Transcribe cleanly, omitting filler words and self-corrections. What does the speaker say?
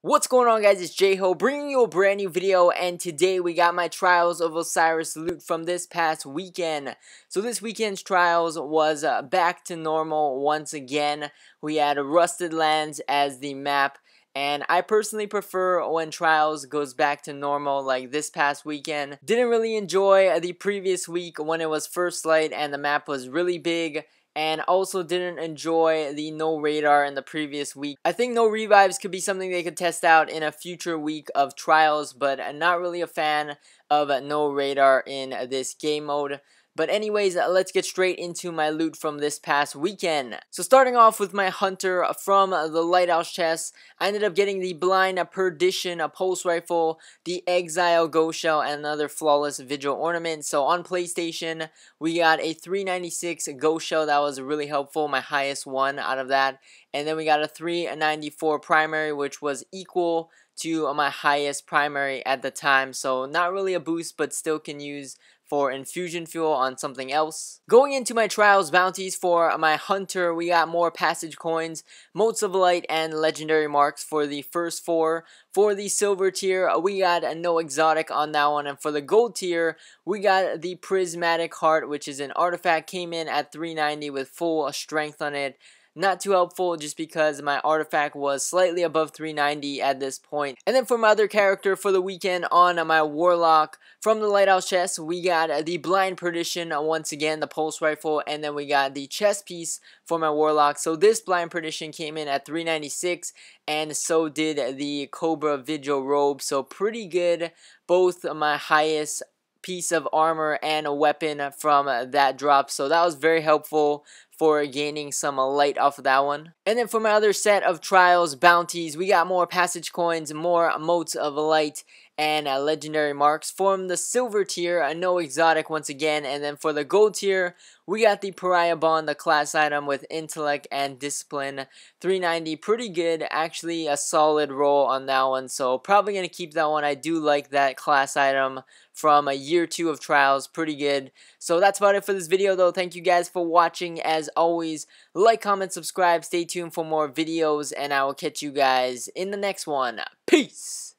What's going on, guys? It's J-Ho bringing you a brand new video, and today we got my Trials of Osiris loot from this past weekend. So this weekend's Trials was back to normal once again. We had Rusted Lands as the map, and I personally prefer when Trials goes back to normal like this past weekend. Didn't really enjoy the previous week when it was First Light and the map was really big. And also didn't enjoy the No Radar in the previous week. I think No Revives could be something they could test out in a future week of Trials, but I'm not really a fan of No Radar in this game mode. But anyways, let's get straight into my loot from this past weekend. So starting off with my hunter from the Lighthouse chest, I ended up getting the Blind Perdition, a pulse rifle, the Exile Ghost Shell, and another Flawless Vigil ornament. So on PlayStation, we got a 396 Ghost Shell. That was really helpful, my highest one out of that. And then we got a 394 primary, which was equal to my highest primary at the time. So not really a boost, but still can use for infusion fuel on something else. Going into my Trials bounties for my hunter, we got more Passage Coins, Motes of Light, and Legendary Marks for the first four. For the silver tier, we got a no exotic on that one, and for the gold tier, we got the Prismatic Heart, which is an artifact, came in at 390 with full strength on it. Not too helpful just because my artifact was slightly above 390 at this point. And then for my other character for the weekend on my warlock from the Lighthouse chest, we got the Blind Perdition once again, the pulse rifle, and then we got the chest piece for my warlock. So this Blind Perdition came in at 396, and so did the Cobra Vigil Robe. So pretty good, both my highest piece of armor and a weapon from that drop. So that was very helpful for gaining some light off of that one. And then for my other set of Trials bounties, we got more Passage Coins, more Motes of Light, and Legendary Marks. From the silver tier, a no exotic once again, and then for the gold tier, we got the Pariah Bond, the class item with Intellect and Discipline, 390, pretty good, actually a solid roll on that one, so probably gonna keep that one. I do like that class item from a year 2 of Trials, pretty good. So that's about it for this video though. Thank you guys for watching. As always, like, comment, subscribe, stay tuned for more videos, and I will catch you guys in the next one. Peace!